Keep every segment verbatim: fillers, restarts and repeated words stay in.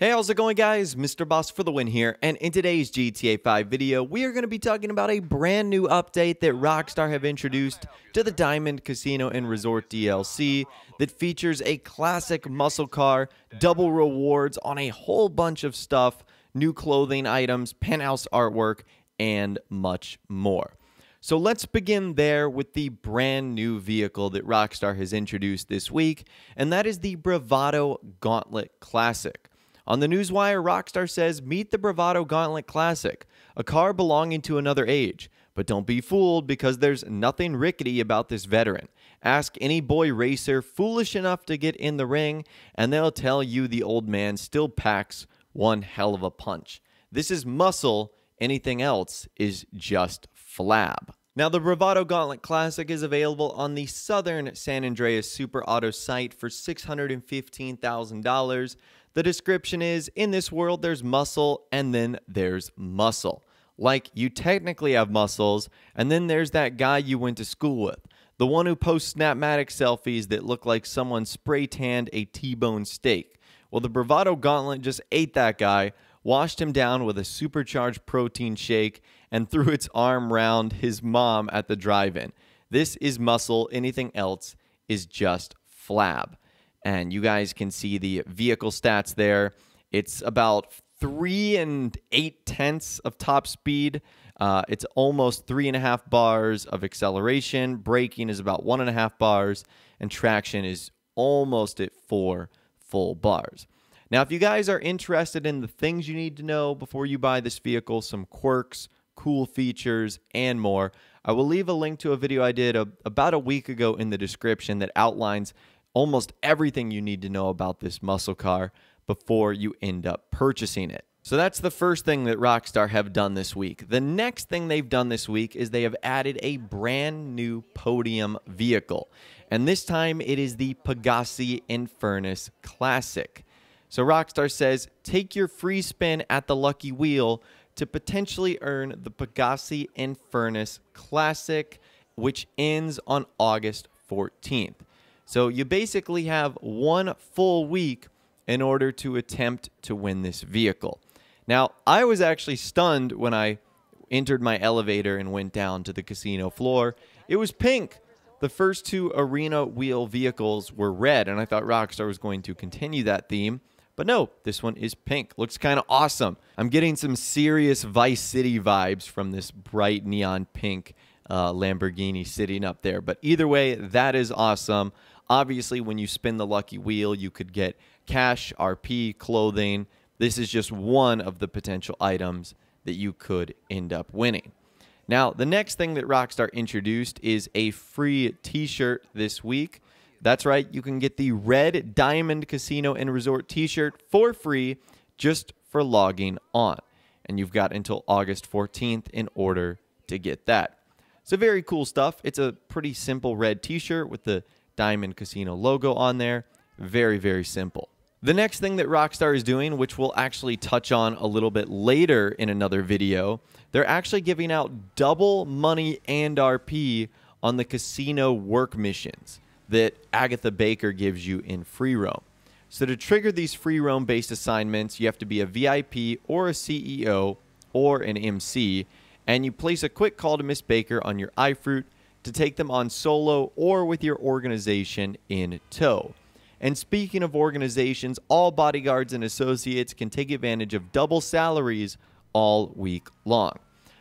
Hey, how's it going guys? Mister Boss for the win here, and in today's G T A five video, we are going to be talking about a brand new update that Rockstar have introduced to the Diamond Casino and Resort D L C that features a classic muscle car, double rewards on a whole bunch of stuff, new clothing items, penthouse artwork, and much more. So let's begin there with the brand new vehicle that Rockstar has introduced this week, and that is the Bravado Gauntlet Classic. On the Newswire, Rockstar says, meet the Bravado Gauntlet Classic, a car belonging to another age. But don't be fooled because there's nothing rickety about this veteran. Ask any boy racer foolish enough to get in the ring, and they'll tell you the old man still packs one hell of a punch. This is muscle, anything else is just flab. Now, the Bravado Gauntlet Classic is available on the Southern San Andreas Super Auto site for six hundred fifteen thousand dollars. The description is, in this world, there's muscle, and then there's muscle. Like, you technically have muscles, and then there's that guy you went to school with. The one who posts Snapmatic selfies that look like someone spray-tanned a T-bone steak. Well, the Bravado Gauntlet just ate that guy, washed him down with a supercharged protein shake, and threw its arm round his mom at the drive-in. This is muscle. Anything else is just flab. And you guys can see the vehicle stats there. It's about three and eight tenths of top speed. Uh, it's almost three and a half bars of acceleration. Braking is about one and a half bars. And traction is almost at four full bars. Now, if you guys are interested in the things you need to know before you buy this vehicle, some quirks, cool features, and more, I will leave a link to a video I did a, about a week ago in the description that outlines almost everything you need to know about this muscle car before you end up purchasing it. So that's the first thing that Rockstar have done this week. The next thing they've done this week is they have added a brand new podium vehicle. And this time it is the Pegassi Infernus Classic. So Rockstar says, take your free spin at the Lucky Wheel to potentially earn the Pegassi Infernus Classic, which ends on August fourteenth. So you basically have one full week in order to attempt to win this vehicle. Now, I was actually stunned when I entered my elevator and went down to the casino floor. It was pink. The first two arena wheel vehicles were red, and I thought Rockstar was going to continue that theme. But no, this one is pink. Looks kind of awesome. I'm getting some serious Vice City vibes from this bright neon pink uh, Lamborghini sitting up there. But either way, that is awesome. Obviously, when you spin the Lucky Wheel, you could get cash, R P, clothing. This is just one of the potential items that you could end up winning. Now, the next thing that Rockstar introduced is a free t-shirt this week. That's right, you can get the red Diamond Casino and Resort t-shirt for free just for logging on. And you've got until August fourteenth in order to get that. So very cool stuff. It's a pretty simple red t-shirt with the Diamond Casino logo on there. Very, very simple. The next thing that Rockstar is doing, which we'll actually touch on a little bit later in another video, they're actually giving out double money and R P on the casino work missions that Agatha Baker gives you in free roam. So to trigger these free roam based assignments, you have to be a V I P or a C E O or an M C, and you place a quick call to Miss Baker on your iFruit to take them on solo or with your organization in tow. And speaking of organizations, all bodyguards and associates can take advantage of double salaries all week long.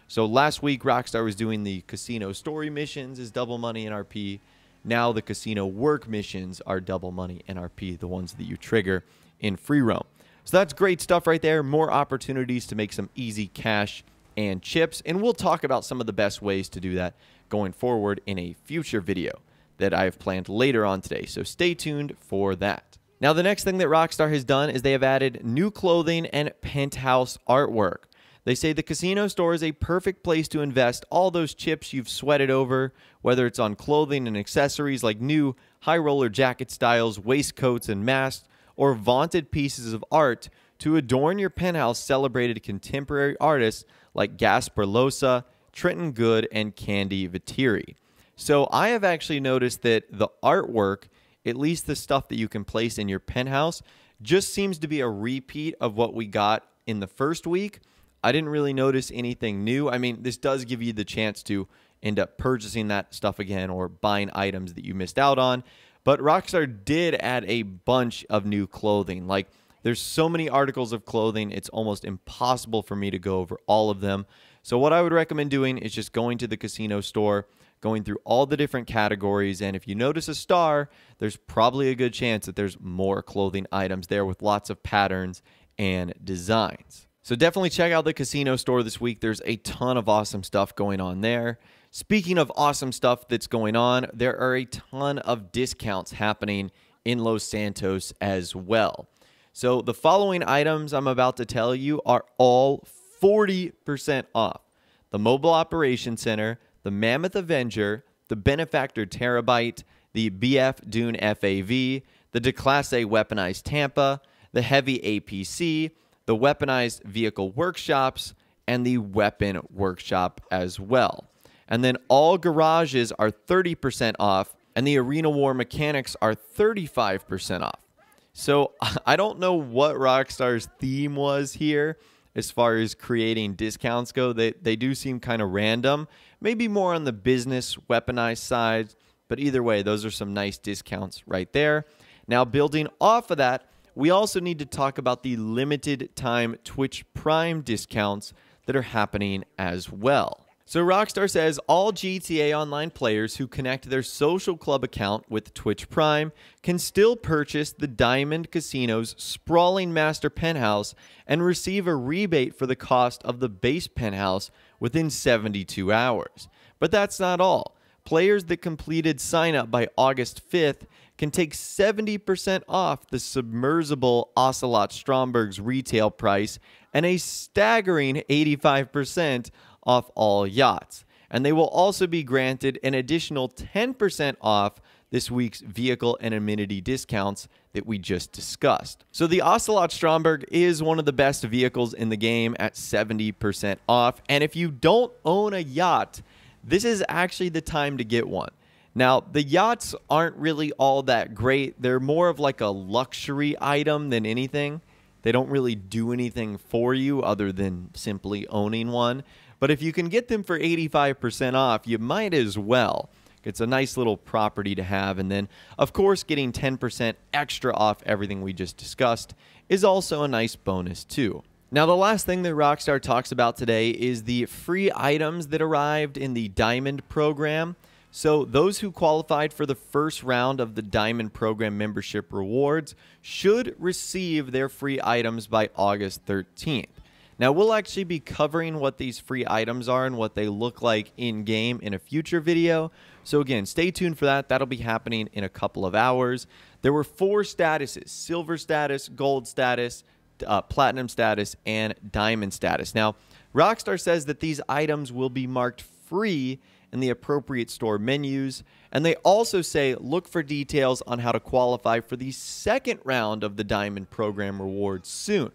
So last week, Rockstar was doing the casino story missions as double money and R P. Now the casino work missions are double money and R P, the ones that you trigger in free roam. So that's great stuff right there. More opportunities to make some easy cash and chips. And we'll talk about some of the best ways to do that going forward in a future video that I have planned later on today. So stay tuned for that. Now, the next thing that Rockstar has done is they have added new clothing and penthouse artwork. They say the casino store is a perfect place to invest all those chips you've sweated over, whether it's on clothing and accessories like new high roller jacket styles, waistcoats and masks, or vaunted pieces of art to adorn your penthouse celebrated contemporary artists like Gaspar Losa, Trenton Good, and Candy Viteri. So I have actually noticed that the artwork, at least the stuff that you can place in your penthouse, just seems to be a repeat of what we got in the first week. I didn't really notice anything new. I mean, this does give you the chance to end up purchasing that stuff again or buying items that you missed out on. But Rockstar did add a bunch of new clothing. Like, there's so many articles of clothing, it's almost impossible for me to go over all of them. So what I would recommend doing is just going to the casino store, going through all the different categories, and if you notice a star, there's probably a good chance that there's more clothing items there with lots of patterns and designs. So definitely check out the casino store this week. There's a ton of awesome stuff going on there. Speaking of awesome stuff that's going on, there are a ton of discounts happening in Los Santos as well. So the following items I'm about to tell you are all forty percent off. The Mobile Operations Center, the Mammoth Avenger, the Benefactor Terabyte, the B F Dune F A V, the Declassé Weaponized Tampa, the Heavy A P C, the Weaponized Vehicle Workshops, and the Weapon Workshop as well. And then all garages are thirty percent off, and the Arena War Mechanics are thirty-five percent off. So I don't know what Rockstar's theme was here as far as creating discounts go. They, they do seem kind of random, maybe more on the business weaponized side, but either way, those are some nice discounts right there. Now, building off of that, we also need to talk about the limited time Twitch Prime discounts that are happening as well. So Rockstar says all G T A Online players who connect their Social Club account with Twitch Prime can still purchase the Diamond Casino's sprawling master penthouse and receive a rebate for the cost of the base penthouse within seventy-two hours. But that's not all. Players that completed sign-up by August fifth can take seventy percent off the submersible Ocelot Stromberg's retail price and a staggering eighty-five percent off all yachts, and they will also be granted an additional ten percent off this week's vehicle and amenity discounts that we just discussed. So the Ocelot Stromberg is one of the best vehicles in the game at seventy percent off, and if you don't own a yacht, this is actually the time to get one. Now, the yachts aren't really all that great. They're more of like a luxury item than anything. They don't really do anything for you other than simply owning one. But if you can get them for eighty-five percent off, you might as well. It's a nice little property to have. And then, of course, getting ten percent extra off everything we just discussed is also a nice bonus too. Now, the last thing that Rockstar talks about today is the free items that arrived in the Diamond program. So those who qualified for the first round of the Diamond program membership rewards should receive their free items by August thirteenth. Now, we'll actually be covering what these free items are and what they look like in-game in a future video. So again, stay tuned for that. That'll be happening in a couple of hours. There were four statuses: silver status, gold status, uh, platinum status, and diamond status. Now, Rockstar says that these items will be marked free in the appropriate store menus, and they also say look for details on how to qualify for the second round of the Diamond Program rewards soon.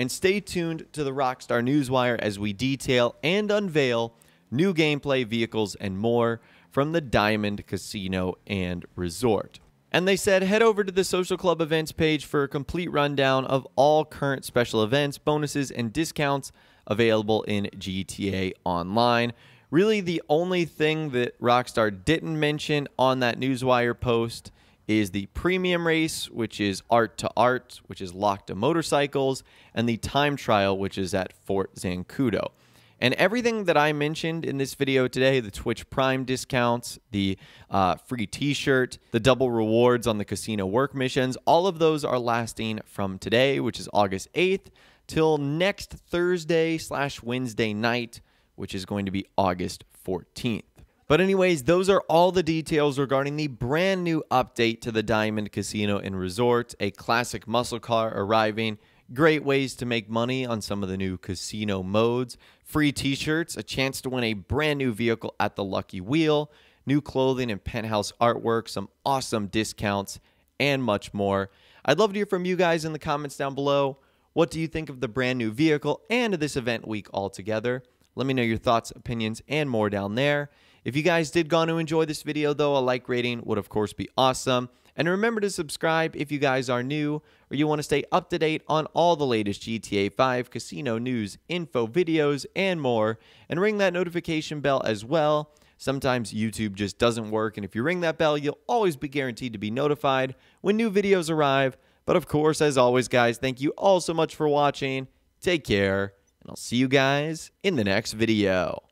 And stay tuned to the Rockstar Newswire as we detail and unveil new gameplay, vehicles, and more from the Diamond Casino and Resort. And they said head over to the Social Club events page for a complete rundown of all current special events, bonuses, and discounts available in G T A Online. Really, the only thing that Rockstar didn't mention on that Newswire post is the premium race, which is art to art, which is locked to motorcycles, and the time trial, which is at Fort Zancudo. And everything that I mentioned in this video today, the Twitch Prime discounts, the uh, free t-shirt, the double rewards on the casino work missions, all of those are lasting from today, which is August eighth, till next Thursday slash Wednesday night, which is going to be August fourteenth. But anyways, those are all the details regarding the brand new update to the Diamond Casino and Resort, a classic muscle car arriving, great ways to make money on some of the new casino modes, free t-shirts, a chance to win a brand new vehicle at the Lucky Wheel, new clothing and penthouse artwork, some awesome discounts, and much more. I'd love to hear from you guys in the comments down below. What do you think of the brand new vehicle and this event week altogether? Let me know your thoughts, opinions, and more down there. If you guys did go on to enjoy this video, though, a like rating would, of course, be awesome. And remember to subscribe if you guys are new or you want to stay up to date on all the latest G T A five casino news, info, videos, and more. And ring that notification bell as well. Sometimes YouTube just doesn't work, and if you ring that bell, you'll always be guaranteed to be notified when new videos arrive. But of course, as always, guys, thank you all so much for watching. Take care, and I'll see you guys in the next video.